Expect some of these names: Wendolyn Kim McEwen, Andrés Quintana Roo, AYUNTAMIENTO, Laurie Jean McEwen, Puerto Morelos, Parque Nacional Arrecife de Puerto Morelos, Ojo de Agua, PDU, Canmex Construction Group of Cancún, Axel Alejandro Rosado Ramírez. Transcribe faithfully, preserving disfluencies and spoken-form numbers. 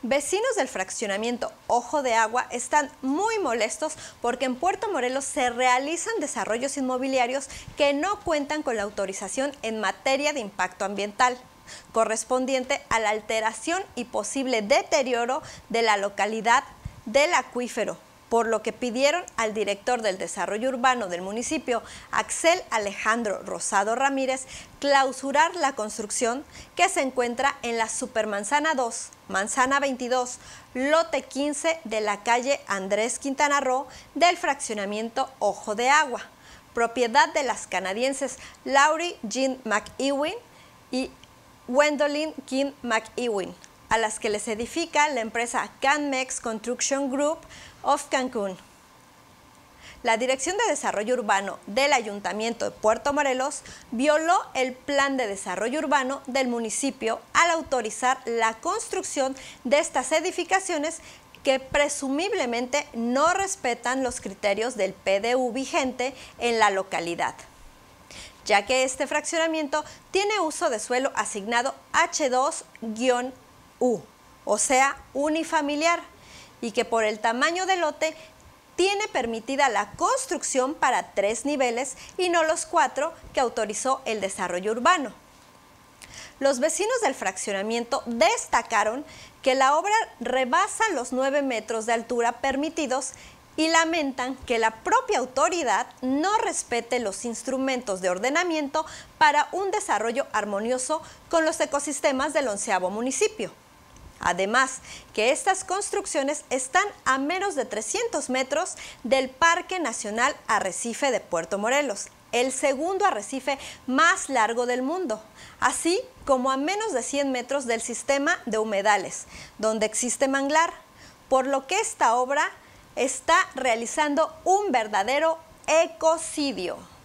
Vecinos del fraccionamiento Ojo de Agua están muy molestos porque en Puerto Morelos se realizan desarrollos inmobiliarios que no cuentan con la autorización en materia de impacto ambiental, correspondiente a la alteración y posible deterioro de la localidad del acuífero, por lo que pidieron al director del desarrollo urbano del municipio, Axel Alejandro Rosado Ramírez, clausurar la construcción que se encuentra en la Supermanzana dos, Manzana veintidós, Lote quince de la calle Andrés Quintana Roo del fraccionamiento Ojo de Agua, propiedad de las canadienses Laurie Jean McEwen y Wendolyn Kim McEwen, a las que les edifica la empresa Canmex Construction Group of Cancún. La Dirección de Desarrollo Urbano del Ayuntamiento de Puerto Morelos violó el Plan de Desarrollo Urbano del municipio al autorizar la construcción de estas edificaciones que presumiblemente no respetan los criterios del P D U vigente en la localidad, ya que este fraccionamiento tiene uso de suelo asignado H dos guion uno. U, o sea, unifamiliar, y que por el tamaño del lote tiene permitida la construcción para tres niveles y no los cuatro que autorizó el desarrollo urbano. Los vecinos del fraccionamiento destacaron que la obra rebasa los nueve metros de altura permitidos y lamentan que la propia autoridad no respete los instrumentos de ordenamiento para un desarrollo armonioso con los ecosistemas del onceavo municipio. Además, que estas construcciones están a menos de trescientos metros del Parque Nacional Arrecife de Puerto Morelos, el segundo arrecife más largo del mundo, así como a menos de cien metros del sistema de humedales, donde existe manglar, por lo que esta obra está realizando un verdadero ecocidio.